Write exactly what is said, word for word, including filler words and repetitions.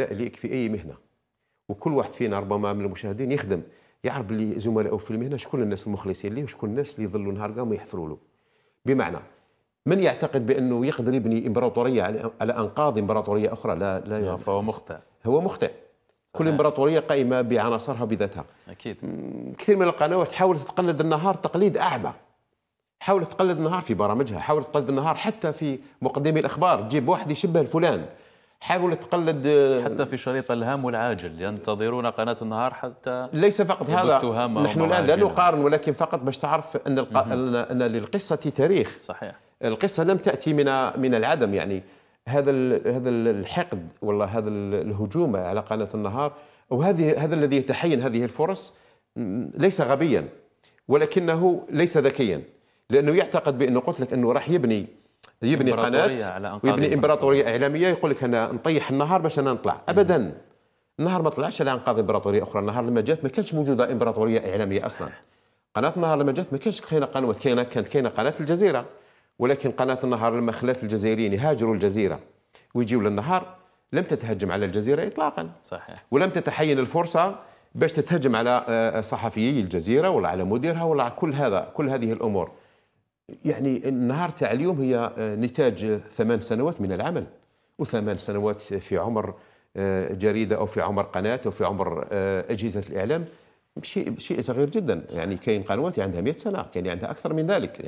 لا ليك في أي مهنة، وكل واحد فينا ربما من المشاهدين يخدم يعرف اللي زملائه في المهنة شكون الناس المخلصين ليه وشكون الناس اللي يظلوا نهار قام ويحفروا له. بمعنى من يعتقد بأنه يقدر يبني إمبراطورية على أنقاض إمبراطورية أخرى لا لا يعني فهو مخطئ، هو مخطئ. كل إمبراطورية قائمة بعناصرها بذاتها. أكيد. كثير من القنوات حاولت تقلد النهار تقليد أعمى. حاولت تقلد النهار في برامجها، حاولت تقلد النهار حتى في مقدمي الأخبار، تجيب واحد يشبه الفلان. حاولت تقلد حتى في شريط الهام والعاجل، ينتظرون قناة النهار حتى ليس فقط هذا. نحن الآن لا نقارن، ولكن فقط باش تعرف أن الق... أن للقصة تاريخ. صحيح. القصة لم تأتي من من العدم، يعني هذا هذا الحقد والله هذا الهجوم على قناة النهار وهذه هذا الذي يتحين هذه الفرص ليس غبيا ولكنه ليس ذكيا، لأنه يعتقد بأنه قلت لك أنه راح يبني يبني قناة ويبني إمبراطورية إعلامية يقول لك أنا نطيح النهار باش أنا نطلع. أبدا النهار ما طلعش على أنقاض إمبراطورية أخرى. النهار لما جات ما كانش موجودة إمبراطورية إعلامية. صح. أصلا قناة النهار لما جات ما كانش كاينة قنوات، كاينة كانت كاينة قناة الجزيرة، ولكن قناة النهار لما خلات الجزائريين يهاجروا الجزيرة ويجيوا للنهار لم تتهجم على الجزيرة إطلاقا. صحيح. ولم تتحين الفرصة باش تتهجم على صحفيي الجزيرة ولا على مديرها ولا على كل هذا كل هذه الأمور. يعني النهار تاع اليوم هي نتاج ثمان سنوات من العمل، وثمان سنوات في عمر جريدة أو في عمر قناة أو في عمر أجهزة الإعلام شيء شيء صغير جدا. يعني كاين قنوات عندها مئة سنة، كاين عندها أكثر من ذلك.